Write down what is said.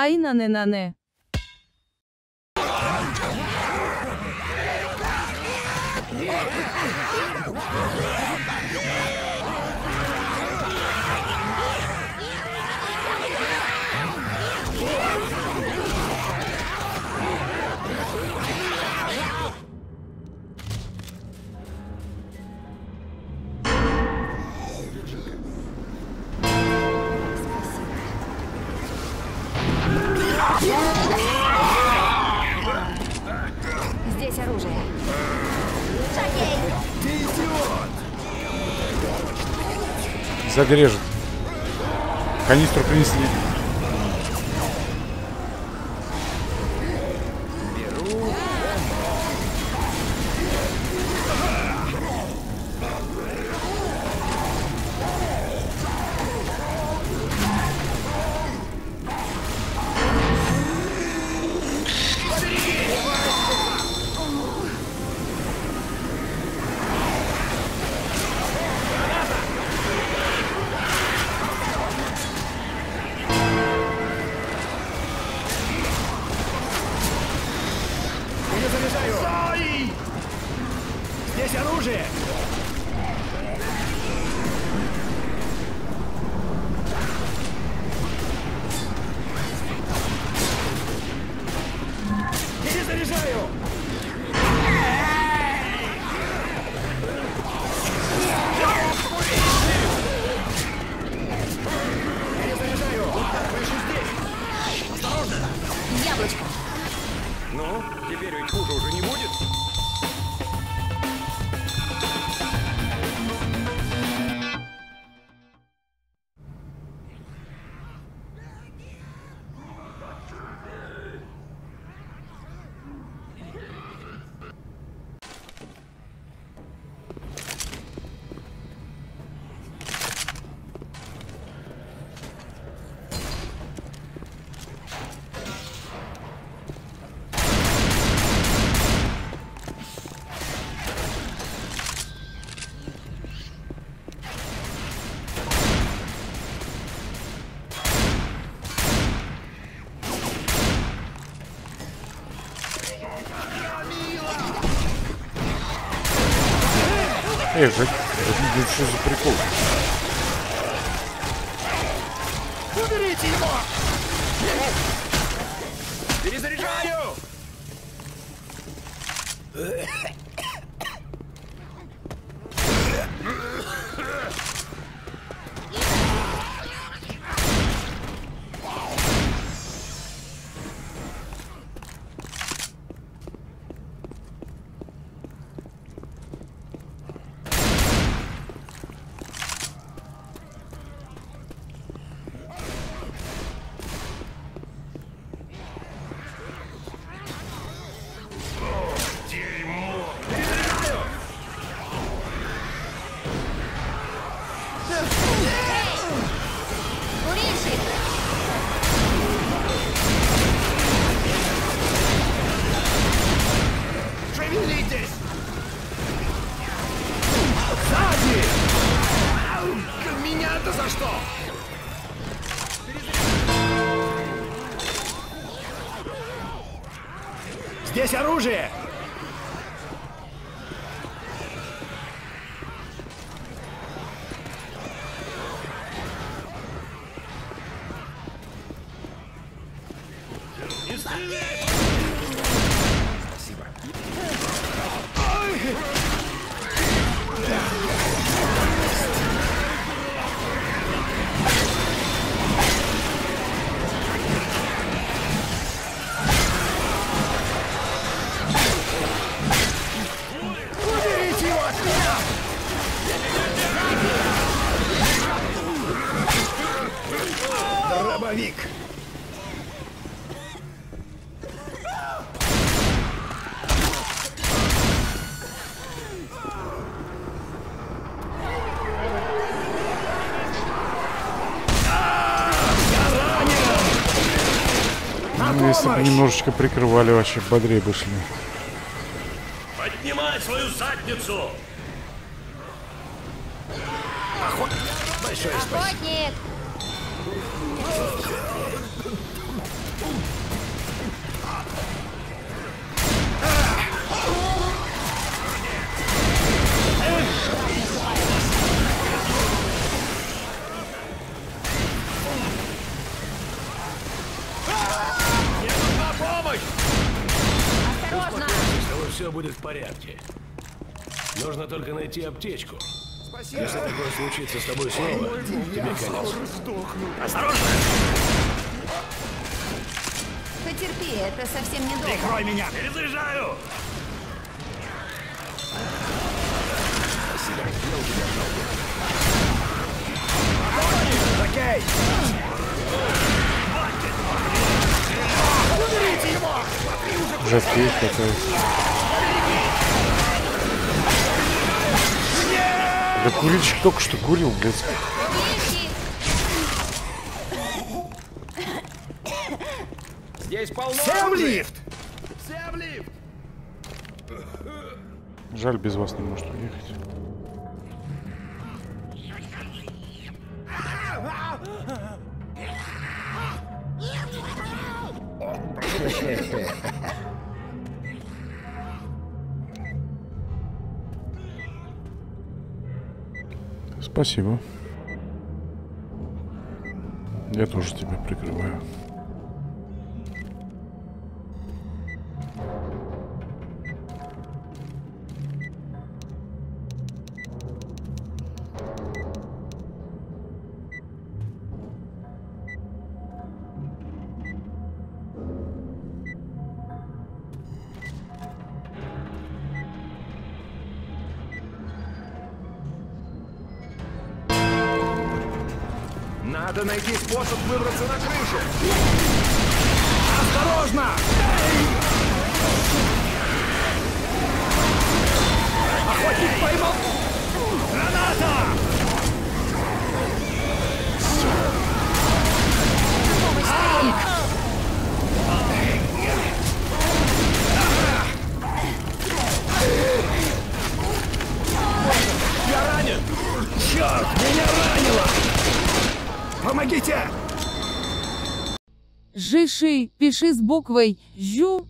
Ай на не Здесь оружие. Шагей! Ты идиот! Загрежет. Канистру принесли. Беру. Эй, что за прикол? Уберите его! Перезаряжаю! Здесь оружие! Если бы немножечко прикрывали, вообще бодрее бы шли. Поднимай свою задницу! Охотник! Большое спасибо! Охотник! все будет в порядке. Нужно только найти аптечку. Спасибо. Если такое случится с тобой снова, тебе конец. Осторожно! Потерпи, это совсем недолго. Прикрой меня! Перезаряжаю! Спасибо, я уже держал. Окей! Уберите его! Уже впечатлен такой. Да курильщик только что курил, блядь. Здесь полно. Всем лифт! Всем лифт! Жаль, без вас не может уехать. Спасибо. Я тоже тебя прикрываю. Надо найти способ выбраться на крышу. Осторожно! Охотник поймал! Граната! Я ранен! Черт, меня ранило! Помогите! Жиши, пиши с буквой «Жю».